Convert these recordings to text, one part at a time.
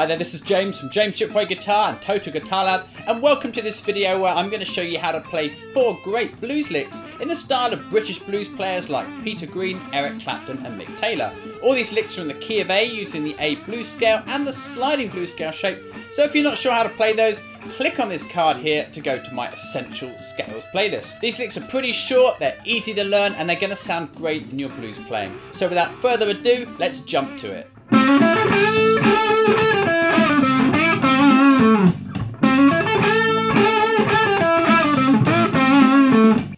Hi there, this is James from James Shipway Guitar and Total Guitar Lab, and welcome to this video where I'm going to show you how to play four great blues licks in the style of British blues players like Peter Green, Eric Clapton and Mick Taylor. All these licks are in the key of A using the A blues scale and the sliding blues scale shape, so if you're not sure how to play those, click on this card here to go to my Essential Scales playlist. These licks are pretty short, they're easy to learn and they're going to sound great in your blues playing. So without further ado, let's jump to it.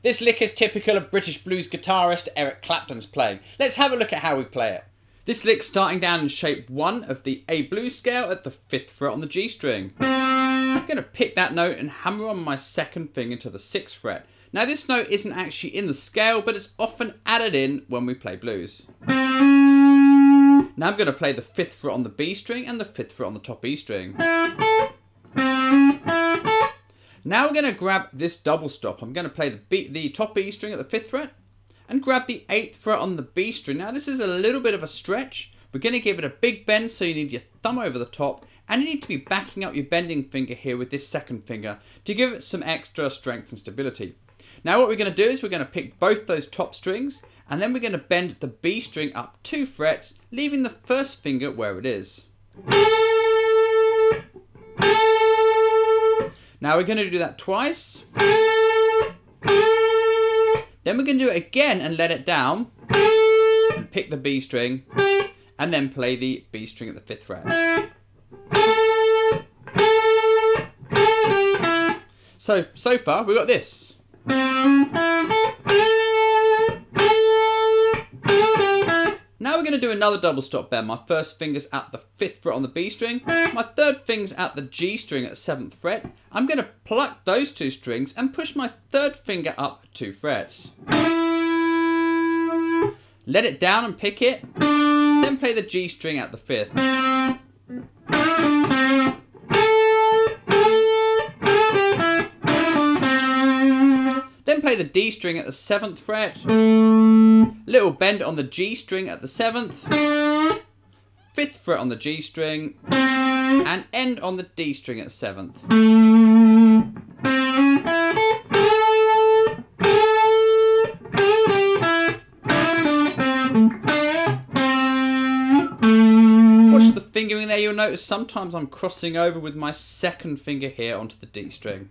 This lick is typical of British blues guitarist Eric Clapton's playing. Let's have a look at how we play it. This lick's starting down in shape 1 of the A blues scale at the 5th fret on the G string. I'm going to pick that note and hammer on my second finger to the 6th fret. Now this note isn't actually in the scale, but it's often added in when we play blues. Now I'm going to play the 5th fret on the B string and the 5th fret on the top E string. Now we're going to grab this double stop. I'm going to play the top E string at the 5th fret and grab the 8th fret on the B string. Now this is a little bit of a stretch. We're going to give it a big bend, so you need your thumb over the top and you need to be backing up your bending finger here with this second finger to give it some extra strength and stability. Now what we're going to do is we're going to pick both those top strings and then we're going to bend the B string up 2 frets, leaving the first finger where it is. Now we're going to do that twice, then we're going to do it again and let it down, and pick the B string, and then play the B string at the 5th fret. So far we've got this. Now we're going to do another double stop bend. My first finger's at the 5th fret on the B string. My third finger's at the G string at the 7th fret. I'm going to pluck those two strings and push my third finger up 2 frets. Let it down and pick it. Then play the G string at the 5th. Then play the D string at the 7th fret. Little bend on the G string at the 7th, 5th fret on the G string, and end on the D string at the 7th. Watch the fingering there, you'll notice sometimes I'm crossing over with my second finger here onto the D string.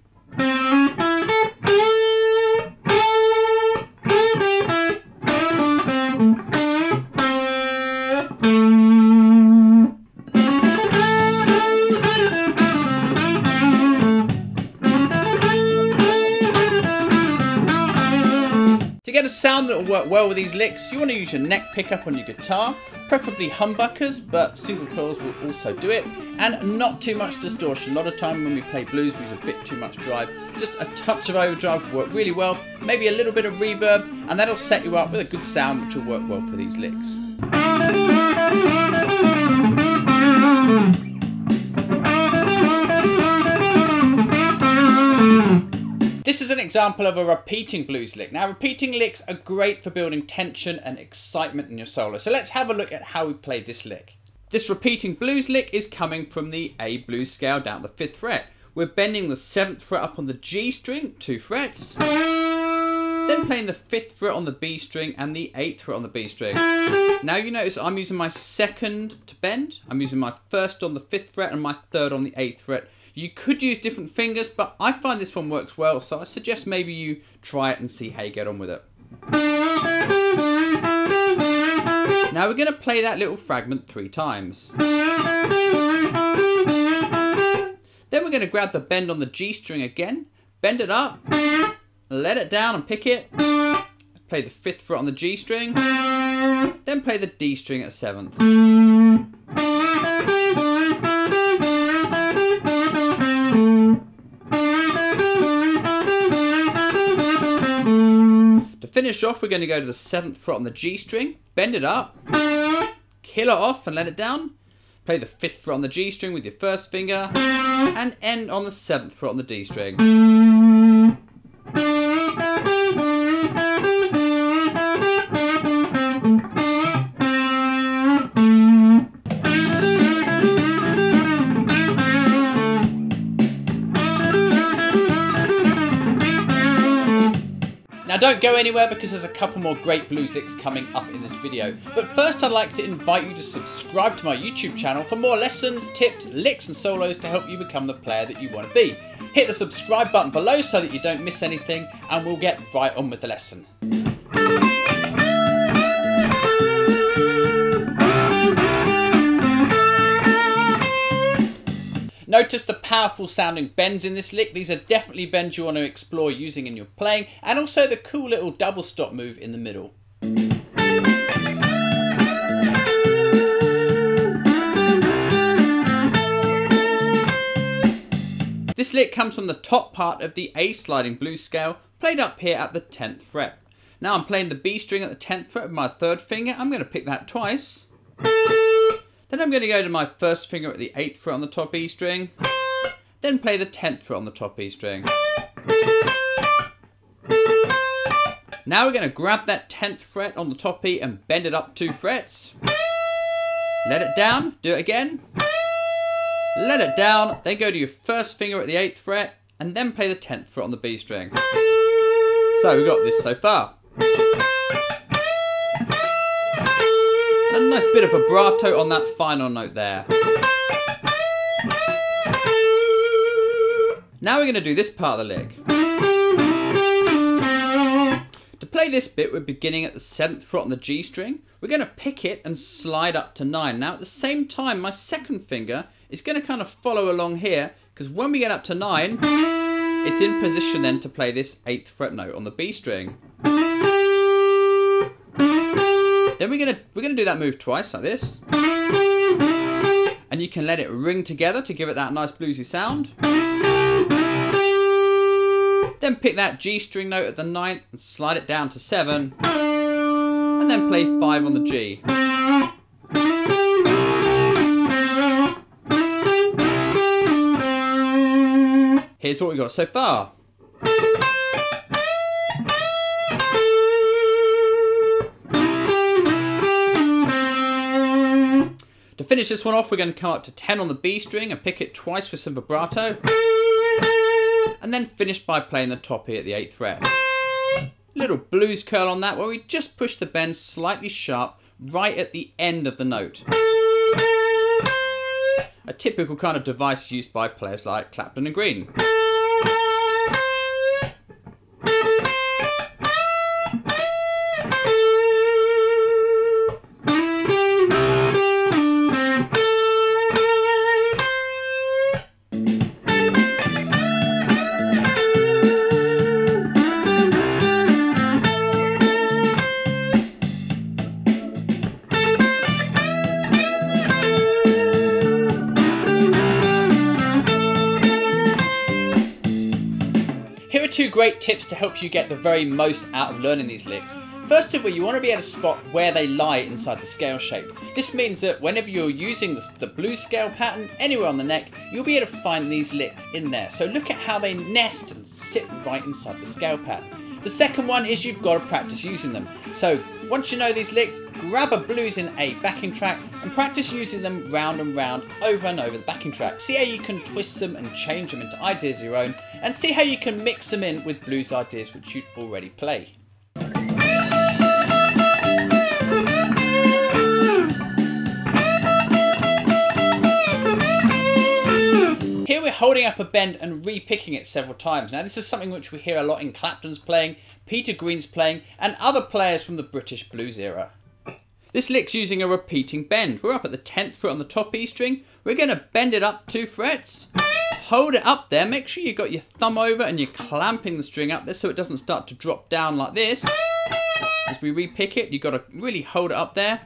To get a sound that will work well with these licks, you want to use your neck pickup on your guitar, preferably humbuckers, but single coils will also do it, and not too much distortion. A lot of time when we play blues we use a bit too much drive. Just a touch of overdrive will work really well, maybe a little bit of reverb, and that'll set you up with a good sound which will work well for these licks. This is an example of a repeating blues lick. Now, repeating licks are great for building tension and excitement in your solo. So let's have a look at how we play this lick. This repeating blues lick is coming from the A blues scale down the 5th fret. We're bending the 7th fret up on the G string, 2 frets, then playing the 5th fret on the B string and the 8th fret on the B string. Now you notice I'm using my second to bend. I'm using my first on the 5th fret and my third on the 8th fret. You could use different fingers, but I find this one works well, so I suggest maybe you try it and see how you get on with it. Now we're going to play that little fragment 3 times. Then we're going to grab the bend on the G string again, bend it up, let it down and pick it, play the 5th fret on the G string, then play the D string at 7th. Finish off, we're going to go to the 7th fret on the G string, bend it up, kill it off and let it down, play the 5th fret on the G string with your first finger, and end on the 7th fret on the D string. Now don't go anywhere because there's a couple more great blues licks coming up in this video. But first I'd like to invite you to subscribe to my YouTube channel for more lessons, tips, licks and solos to help you become the player that you want to be. Hit the subscribe button below so that you don't miss anything, and we'll get right on with the lesson. Notice the powerful sounding bends in this lick. These are definitely bends you want to explore using in your playing, and also the cool little double stop move in the middle. This lick comes from the top part of the A sliding blues scale, played up here at the 10th fret. Now I'm playing the B string at the 10th fret with my third finger. I'm going to pick that twice. Then I'm going to go to my first finger at the 8th fret on the top E string, then play the 10th fret on the top E string. Now we're going to grab that 10th fret on the top E and bend it up 2 frets. Let it down, do it again. Let it down, then go to your first finger at the 8th fret and then play the 10th fret on the B string. So we've got this so far. A nice bit of vibrato on that final note there. Now we're going to do this part of the lick. To play this bit, we're beginning at the 7th fret on the G string. We're going to pick it and slide up to 9. Now at the same time, my second finger is going to kind of follow along here, because when we get up to 9, it's in position then to play this 8th fret note on the B string. Then we're gonna do that move twice like this, and you can let it ring together to give it that nice bluesy sound. Then pick that G string note at the 9th and slide it down to 7, and then play 5 on the G. Here's what we've got so far. To finish this one off, we're going to come up to 10 on the B string and pick it twice for some vibrato, and then finish by playing the top E at the 8th fret. Little blues curl on that, where we just push the bend slightly sharp right at the end of the note. A typical kind of device used by players like Clapton and Green. Here are 2 great tips to help you get the very most out of learning these licks. First of all, you want to be able to spot where they lie inside the scale shape. This means that whenever you're using the blues scale pattern, anywhere on the neck, you'll be able to find these licks in there. So look at how they nest and sit right inside the scale pattern. The second one is you've got to practice using them. So once you know these licks, grab a blues in a backing track and practice using them round and round, over and over the backing track. See how you can twist them and change them into ideas of your own, and see how you can mix them in with blues ideas which you already play. Here we're holding up a bend and re-picking it several times. Now this is something which we hear a lot in Clapton's playing, Peter Green's playing and other players from the British blues era. This lick's using a repeating bend. We're up at the 10th fret on the top E string. We're going to bend it up 2 frets. Hold it up there. Make sure you've got your thumb over and you're clamping the string up there so it doesn't start to drop down like this. As we re-pick it, you've got to really hold it up there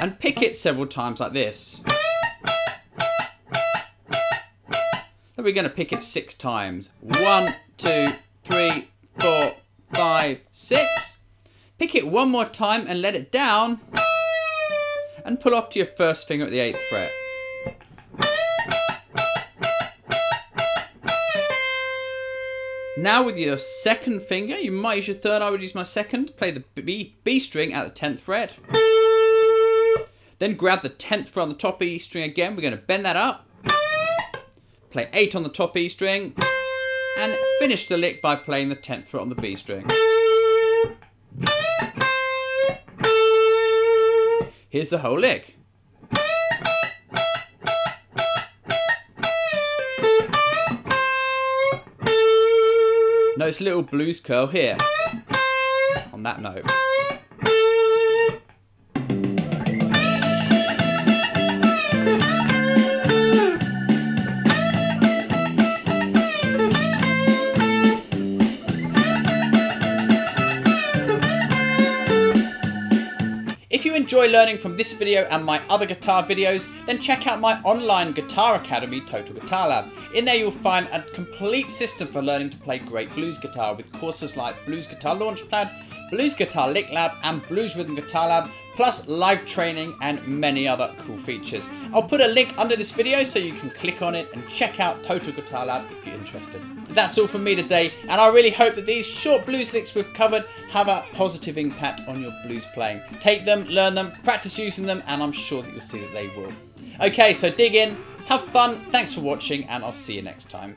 and pick it several times like this. Then we're going to pick it 6 times. 1, 2, 3, 4, 5, 6. Pick it 1 more time and let it down and pull off to your first finger at the 8th fret. Now with your second finger, you might use your third, I would use my second, play the B string at the 10th fret. Then grab the 10th fret on the top E string again, we're going to bend that up, play 8 on the top E string, and finish the lick by playing the 10th fret on the B string. Here's the whole lick. Notice a little blues curl here, on that note. If you enjoy learning from this video and my other guitar videos, then check out my online guitar academy, Total Guitar Lab. In there you'll find a complete system for learning to play great blues guitar, with courses like Blues Guitar Launchpad, Blues Guitar Lick Lab and Blues Rhythm Guitar Lab, plus live training and many other cool features. I'll put a link under this video so you can click on it and check out Total Guitar Lab if you're interested. That's all from me today, and I really hope that these short blues licks we've covered have a positive impact on your blues playing. Take them, learn them, practice using them, and I'm sure that you'll see that they will. Okay, so dig in, have fun, thanks for watching, and I'll see you next time.